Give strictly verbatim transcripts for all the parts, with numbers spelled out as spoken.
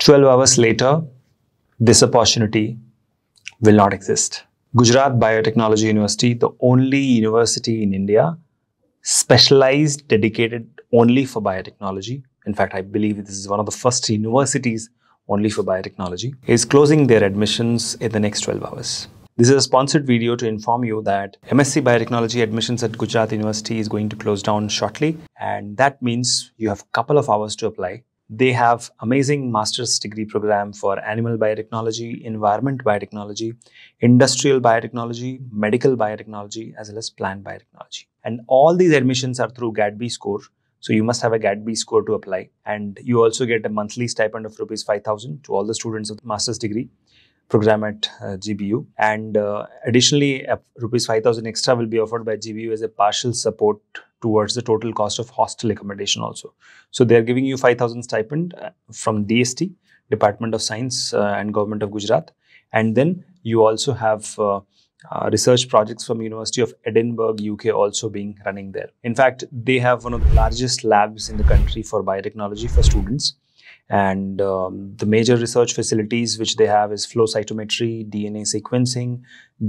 twelve hours later, this opportunity will not exist. Gujarat Biotechnology University, the only university in India specialized, dedicated only for biotechnology. In fact, I believe this is one of the first universities only for biotechnology, is closing their admissions in the next twelve hours. This is a sponsored video to inform you that M S C Biotechnology admissions at Gujarat University is going to close down shortly, and that means you have a couple of hours to apply. They have amazing master's degree program for animal biotechnology, environment biotechnology, industrial biotechnology, medical biotechnology, as well as plant biotechnology. And all these admissions are through G A T B score. So you must have a G A T B score to apply. And you also get a monthly stipend of rupees five thousand to all the students of the master's degree program at uh, G B U. And uh, additionally, uh, rupees five thousand extra will be offered by G B U as a partial support towards the total cost of hostel accommodation also. So they're giving you five thousand stipend from D S T, Department of Science uh, and Government of Gujarat. And then you also have uh, Uh, research projects from University of Edinburgh, U K also being running there. In fact, they have one of the largest labs in the country for biotechnology for students. And um, the major research facilities which they have is flow cytometry, D N A sequencing,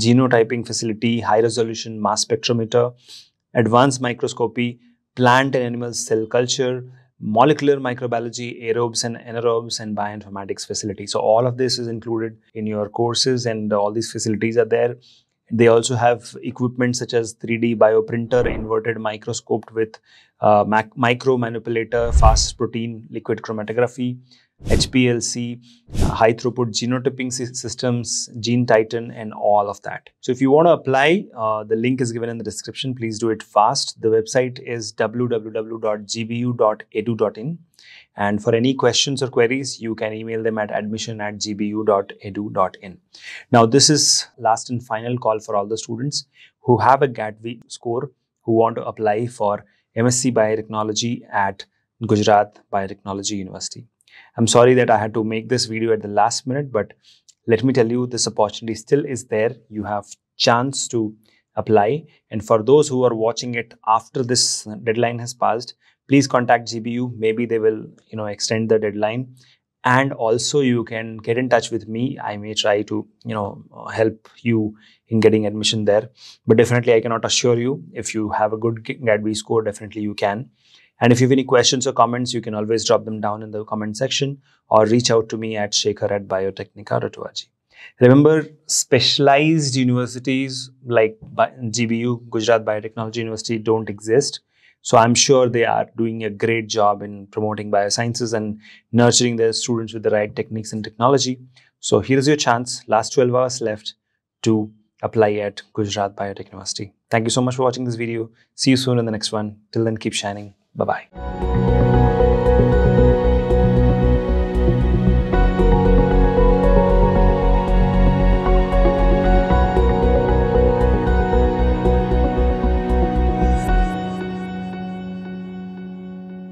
genotyping facility, high resolution mass spectrometer, advanced microscopy, plant and animal cell culture, molecular microbiology, aerobes and anaerobes, and bioinformatics facility. So all of this is included in your courses, and all these facilities are there. They also have equipment such as three D bioprinter, inverted microscope with uh, micro manipulator, fast protein liquid chromatography, H P L C, uh, high throughput genotyping systems, Gene Titan, and all of that. So if you want to apply, uh, the link is given in the description. Please do it fast. The website is w w w dot g b u dot edu dot in. And for any questions or queries, you can email them at admission at g b u dot edu dot in. Now, this is last and final call for all the students who have a G A T B score, who want to apply for M S C Biotechnology at Gujarat Biotechnology University. I'm sorry that I had to make this video at the last minute, but let me tell you, this opportunity still is there. You have chance to apply. And for those who are watching it after this deadline has passed, please contact G B U. Maybe they will, you know, extend the deadline. And also you can get in touch with me. I may try to, you know, help you in getting admission there. But definitely I cannot assure you, if you have a good G A T B score, definitely you can. And if you have any questions or comments, you can always drop them down in the comment section or reach out to me at shekhar at biotecnika dot org. Remember, specialized universities like G B U, Gujarat Biotechnology University, don't exist. So I'm sure they are doing a great job in promoting biosciences and nurturing their students with the right techniques and technology. So here's your chance, last twelve hours left to apply at Gujarat Biotech University. Thank you so much for watching this video. See you soon in the next one. Till then, keep shining. Bye-bye.